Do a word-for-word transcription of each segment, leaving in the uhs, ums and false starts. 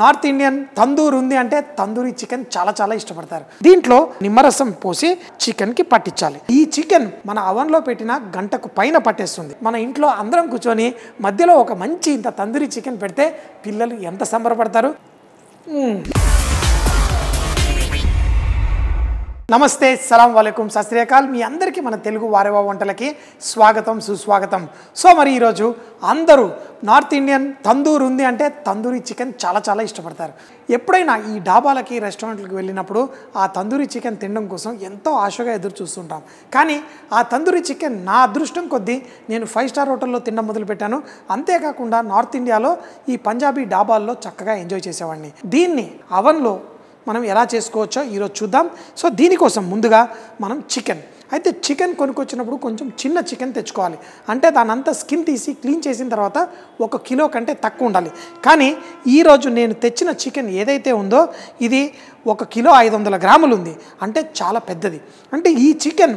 North Indian tandoor undi ante tandoori chicken chala chala ishtapadtaru. Deentlo nimmarasam posi chicken ki pattichali. Ee chicken mana avanlo pettina gantaku paina pattestundi. Mana intlo andaram kuchoni madhyalo oka manchi inta tandoori chicken pedte pillalu enta samarapadtaru. Mm. నమస్తే సలాం అలైకుం శాస్త్రీయకాల్ మీ అందరికీ మన తెలుగు వారేవా వంటలకి స్వాగతం సుస్వాగతం so మరి ఈ రోజు అందరూ నార్త్ ఇండియన్ తందూర్ ఉంది అంటే తందూరి చికెన్ చాలా చాలా ఇష్టపడతారు ఎప్పుడైనా ఈ డాబాలకి రెస్టారెంట్లకు వెళ్ళినప్పుడు ఆ తందూరి చికెన్ తినడం కోసం ఎంతో ఆశగా ఎదురు చూస్తుంటాం కానీ ఆ తందూరి చికెన్ నా అదృష్టం కొద్ది నేను ఫైవ్ స్టార్ హోటల్లో తినడం మొదలు పెట్టాను అంతే కాకుండా నార్త్ ఇండియాలో ఈ పంజాబీ డాబాల్లో చక్కగా ఎంజాయ్ చేసేవాడిని దీన్ని అవన్లో మనం ఎలా చేసుకోవచ్చో ఈ రోజు చూద్దాం సో దీని కోసం ముందుగా మనం చికెన్ అయితే చికెన్ కొనుకొచ్చినప్పుడు కొంచెం చిన్న చికెన్ తెచ్చుకోవాలి అంటే దానంతా స్కిన్ తీసి క్లీన్ చేసిన తర్వాత ఒక కిలో కంటే తక్కువ ఉండాలి కానీ ఈ రోజు నేను తెచ్చిన చికెన్ ఏదైతే ఉందో ఇది ఒక కిలో ఐదు వందల గ్రాములు ఉంది అంటే చాలా పెద్దది అంటే ఈ చికెన్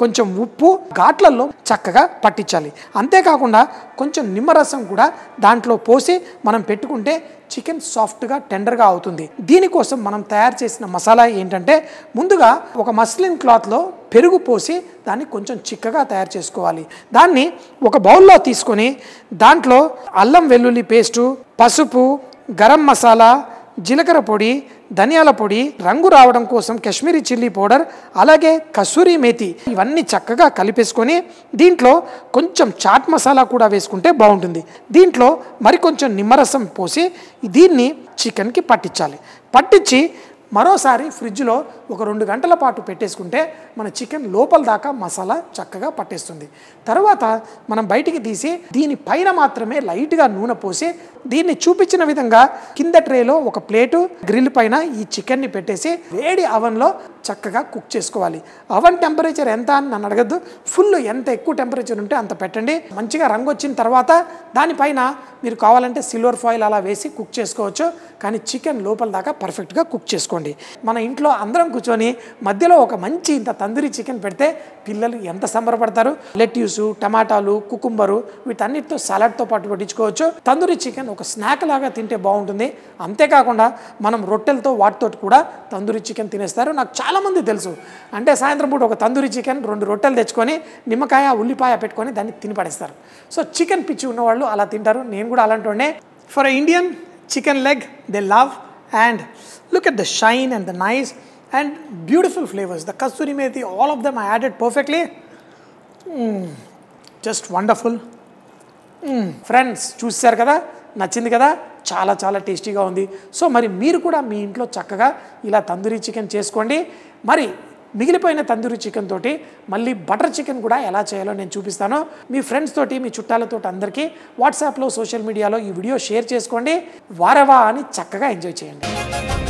కొంచెం ఉప్పు ఘాట్లలో చక్కగా పట్టించాలి అంతే కాకుండా కొంచెం నిమ్మరసం కూడా దాంట్లో పోసి మనం పెట్టుకుంటే చికెన్ సాఫ్ట్‌గా టెండర్‌గా అవుతుంది దీని కోసం మనం తయారు చేసిన మసాలా ఏంటంటే ముందుగా ఒక మస్లిన్ క్లాత్ లో పెరుగు పోసి దాన్ని కొంచెం చిక్కగా తయారు చేసుకోవాలి దాన్ని ఒక బౌల్ లో తీసుకొని దాంట్లో అల్లం వెల్లుల్లి పేస్ట్ పసుపు గరం మసాలా జీలకర్ర పొడి ధనియాల పొడి రంగు రావడం కోసం కాశ్మీరీ చిల్లీ పౌడర్ అలాగే కసూరి మేతి ఇవన్నీ చక్కగా కలిపేసుకొని దీంట్లో కొంచెం చాట్ మసాలా కూడా వేసుకుంటే బాగుంటుంది దీంట్లో మరి కొంచెం నిమ్మరసం పోసి దీన్ని చికెన్ కి పట్టించాలి పట్టించి మరోసారి ఫ్రిడ్జ్ లో ఒక రెండు గంటల పాటు పెట్టేసుకుంటే మన చికెన్ లోపల దాకా మసాలా చక్కగా పట్టేస్తుంది తర్వాత మనం బయటికి తీసి దీని పైన మాత్రమే లైట్ గా నూనె పోసి దీన్ని చూపించిన విధంగా కింద ట్రేలో ఒక ప్లేట్ గ్రిల్ పైన ఈ చికెన్ ని పెట్టేసి వేడి అవన్ లో చక్కగా కుక్ చేసుకోవాలి అవన్ టెంపరేచర్ ఎంత అని నన్ను అడగద్దు ఫుల్ ఎంత ఎక్కువ టెంపరేచర్ ఉంటే అంత పెట్టండి మంచిగా రంగు వచ్చిన తర్వాత దానిపైన మీరు కావాలంటే సిల్వర్ ఫాయిల్ అలా వేసి కుక్ చేసుకోవచ్చు కానీ చికెన్ లోపల దాకా పర్ఫెక్ట్ గా కుక్ చేసుకోండి మన ఇంట్లో అందరం కూర్చొని మధ్యలో ఒక మంచి ఇంత తందూరి చికెన్ పెడితే పిల్లలు ఎంత సంబరపడతారు లెట్యూస్ టమాటాలు కుకుంబరు వీటన్నిటితో సలాడ్తో పాటు పట్టించుకోవచ్చు తందూరి చికెన్ ఒక స్నాక్ లాగా తింటే బాగుంటుంది అంతే కాకుండా మనం రొట్టెలతో వాటితో కూడా తందూరి చికెన్ తినేస్తారు నాకు చాలా మంది తెలుసు అంటే సాయంత్రం పూట ఒక తందూరి చికెన్ రెండు రొట్టెలు తెచ్చుకొని నిమ్మకాయ ఉల్లిపాయ పెట్టుకొని దాన్ని తిని పడేస్తారు సో చికెన్ పిచ్చి ఉన్నవాళ్ళు అలా తింటారు నేను కూడా అలాంటి వాడినే for Indian chicken leg they love and look at the shine and the nice and beautiful flavors the kasuri methi all of them are added perfectly mm, just wonderful mm. friends చూశారు కదా నచ్చింది కదా చాలా చాలా టేస్టీగా ఉంది so మరి మీరు కూడా మీ ఇంట్లో చక్కగా ఇలా తందూరి చికెన్ చేసుకోండి మరి మిగిలిపోయిన తందూరి చికెన్ తోటి మళ్ళీ బటర్ చికెన్ కూడా ఎలా చేయాలో నేను చూపిస్తాను మీ ఫ్రెండ్స్ తోటి మీ చుట్టాలతో అందరికీ వాట్సాప్లో సోషల్ మీడియాలో ఈ వీడియో షేర్ చేసుకోండి వారవా అని చక్కగా ఎంజాయ్ చేయండి